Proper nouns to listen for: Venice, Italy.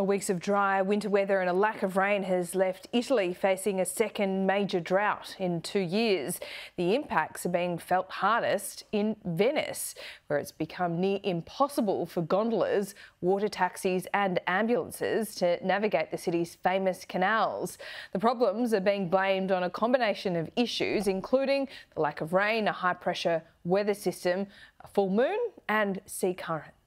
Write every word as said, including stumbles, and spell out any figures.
Well, weeks of dry winter weather and a lack of rain has left Italy facing a second major drought in two years. The impacts are being felt hardest in Venice, where it's become near impossible for gondolas, water taxis and ambulances to navigate the city's famous canals. The problems are being blamed on a combination of issues, including the lack of rain, a high pressure weather system, a full moon and sea currents.